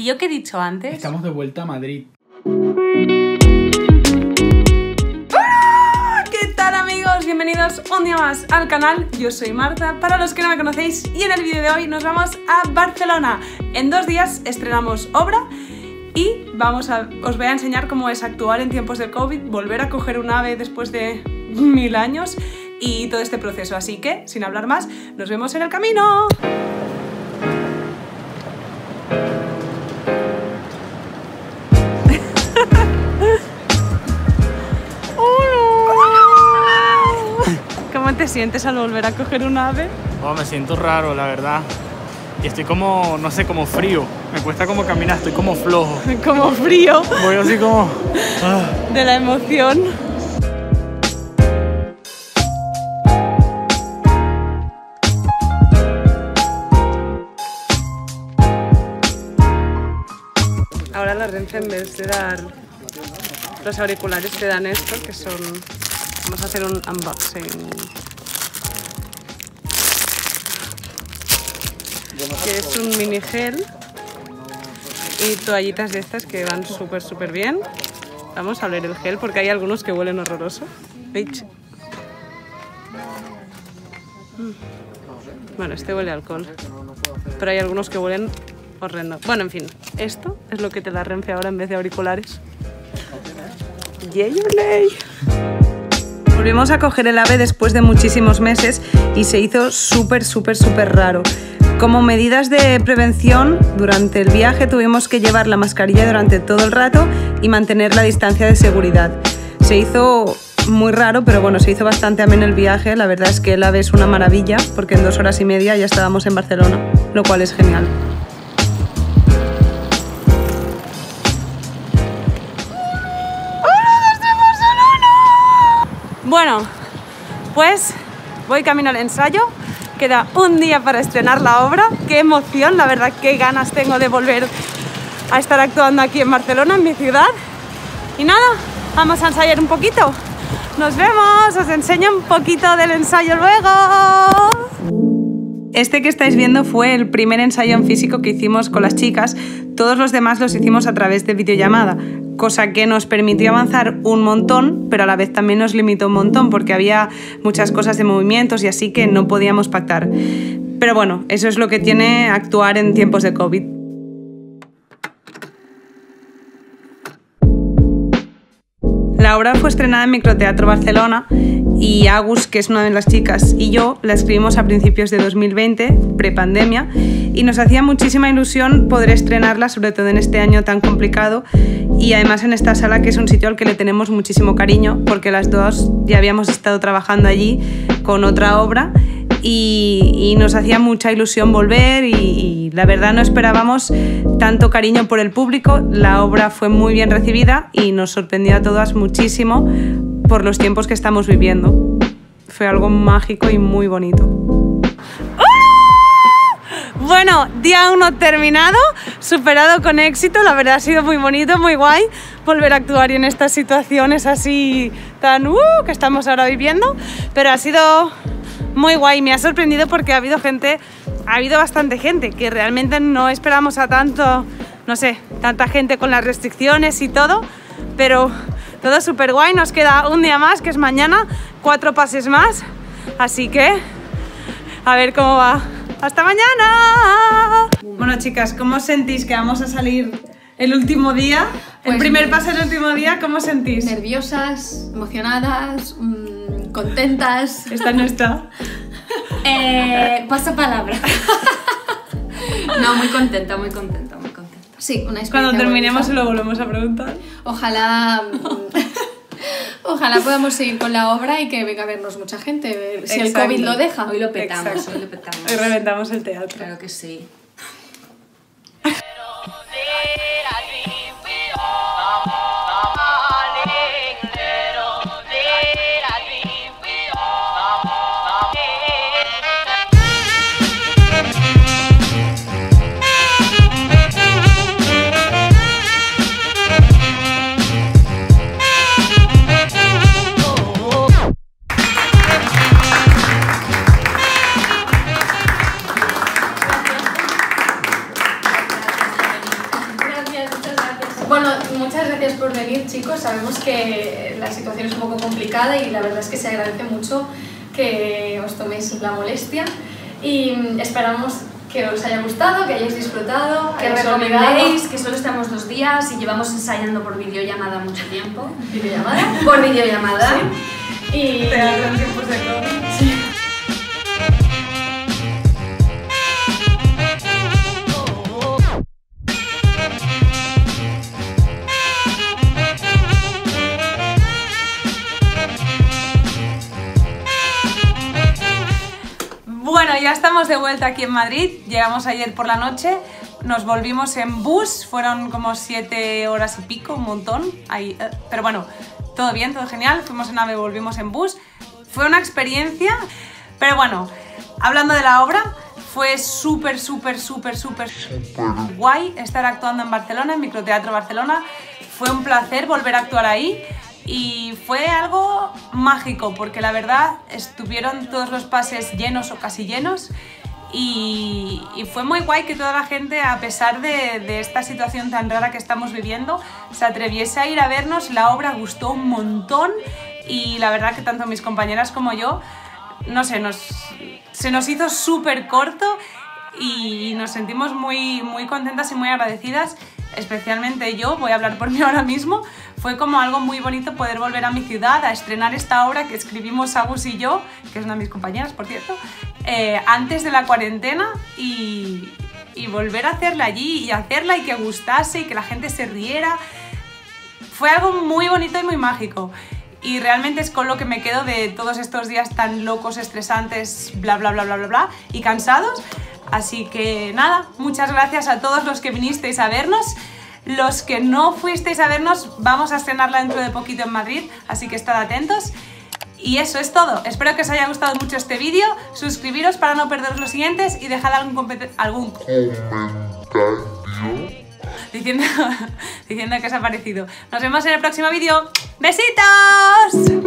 ¿Y yo qué he dicho antes? Estamos de vuelta a Madrid. Bienvenidos un día más al canal, yo soy Marta, para los que no me conocéis, y en el vídeo de hoy nos vamos a Barcelona. En 2 días estrenamos obra y os voy a enseñar cómo es actuar en tiempos de COVID, volver a coger un AVE después de 1000 años y todo este proceso. Así que, sin hablar más, nos vemos en el camino. ¿Te sientes al volver a coger un AVE? Oh, me siento raro, la verdad. Y estoy como, no sé, como frío. Me cuesta como caminar, estoy como flojo. ¿Como frío? Voy así como... De la emoción. Ahora la Renfe, en vez de dar los auriculares, te dan estos que son... Vamos a hacer un unboxing. Que es un mini gel y toallitas de estas que van súper bien. Vamos a oler el gel porque hay algunos que huelen horroroso. Bueno, este huele a alcohol, pero hay algunos que huelen horrendo. Bueno, en fin, esto es lo que te da Renfe ahora en vez de auriculares. ¡Yay, yay! Volvimos a coger el AVE después de muchísimos meses y se hizo súper raro. Como medidas de prevención, durante el viaje tuvimos que llevar la mascarilla durante todo el rato y mantener la distancia de seguridad. Se hizo muy raro, pero bueno, se hizo bastante ameno el viaje. La verdad es que el AVE es una maravilla, porque en 2 horas y media ya estábamos en Barcelona, lo cual es genial. ¡Hola desde Barcelona! Bueno, pues voy camino al ensayo. Queda un día para estrenar la obra. Qué emoción, la verdad, qué ganas tengo de volver a estar actuando aquí en Barcelona, en mi ciudad. Y nada, vamos a ensayar un poquito. Nos vemos, os enseño un poquito del ensayo luego. Este que estáis viendo fue el primer ensayo en físico que hicimos con las chicas. Todos los demás los hicimos a través de videollamada, cosa que nos permitió avanzar un montón, pero a la vez también nos limitó un montón porque había muchas cosas de movimientos y así que no podíamos pactar. Pero bueno, eso es lo que tiene actuar en tiempos de COVID. La obra fue estrenada en Microteatro Barcelona y Agus, que es una de las chicas, y yo la escribimos a principios de 2020, prepandemia, y nos hacía muchísima ilusión poder estrenarla, sobre todo en este año tan complicado. Y además en esta sala, que es un sitio al que le tenemos muchísimo cariño, porque las dos ya habíamos estado trabajando allí con otra obra y nos hacía mucha ilusión volver y la verdad no esperábamos tanto cariño por el público. La obra fue muy bien recibida y nos sorprendió a todas muchísimo por los tiempos que estamos viviendo. Fue algo mágico y muy bonito. Bueno, día 1 terminado, superado con éxito, la verdad ha sido muy bonito, muy guay volver a actuar y en estas situaciones así tan que estamos ahora viviendo, pero ha sido muy guay, me ha sorprendido porque ha habido bastante gente que realmente no esperamos a tanto, no sé, tanta gente con las restricciones y todo, pero todo súper guay, nos queda un día más que es mañana, 4 pases más, así que a ver cómo va. ¡Hasta mañana! Bueno, chicas, ¿cómo os sentís que vamos a salir el último día? Pues el primer paso del último día, ¿cómo os sentís? Nerviosas, emocionadas, contentas... ¿Esta no está? Pasa palabra. No, muy contenta, muy contenta, muy contenta. Sí, una experiencia. Cuando terminemos se lo volvemos a preguntar. Ojalá... Ojalá podamos seguir con la obra y que venga a vernos mucha gente. Si exacto. El COVID lo deja, hoy lo petamos. Exacto. Hoy lo petamos. Hoy reventamos el teatro. Claro que sí. Bueno, muchas gracias por venir, chicos. Sabemos que la situación es un poco complicada y la verdad es que se agradece mucho que os toméis la molestia y esperamos que os haya gustado, que hayáis disfrutado, que recomendéis, que solo estamos 2 días y llevamos ensayando por videollamada mucho tiempo. ¿Videollamada? Por videollamada. Sí. Y... te dan tiempos de todo. Sí. Bueno, ya estamos de vuelta aquí en Madrid, llegamos ayer por la noche, nos volvimos en bus, fueron como 7 horas y pico, un montón, ahí, pero bueno, todo bien, todo genial, fuimos en AVE, volvimos en bus, fue una experiencia, pero bueno, hablando de la obra, fue súper guay estar actuando en Barcelona, en Microteatro Barcelona, fue un placer volver a actuar ahí. Y fue algo mágico, porque la verdad estuvieron todos los pases llenos o casi llenos y fue muy guay que toda la gente, a pesar de esta situación tan rara que estamos viviendo, se atreviese a ir a vernos. La obra gustó un montón y la verdad que tanto mis compañeras como yo, no sé, se nos hizo súper corto y nos sentimos muy contentas y muy agradecidas. Especialmente yo, voy a hablar por mí ahora mismo, fue como algo muy bonito poder volver a mi ciudad a estrenar esta obra que escribimos Agus y yo, que es una de mis compañeras, por cierto, antes de la cuarentena y volver a hacerla allí y hacerla y que gustase y que la gente se riera. Fue algo muy bonito y muy mágico y realmente es con lo que me quedo de todos estos días tan locos, estresantes, bla y cansados. Así que nada, muchas gracias a todos los que vinisteis a vernos. Los que no fuisteis a vernos, vamos a estrenarla dentro de poquito en Madrid, así que estad atentos. Y eso es todo. Espero que os haya gustado mucho este vídeo. Suscribiros para no perderos los siguientes y dejad algún comentario diciendo que os ha parecido. Nos vemos en el próximo vídeo. ¡Besitos!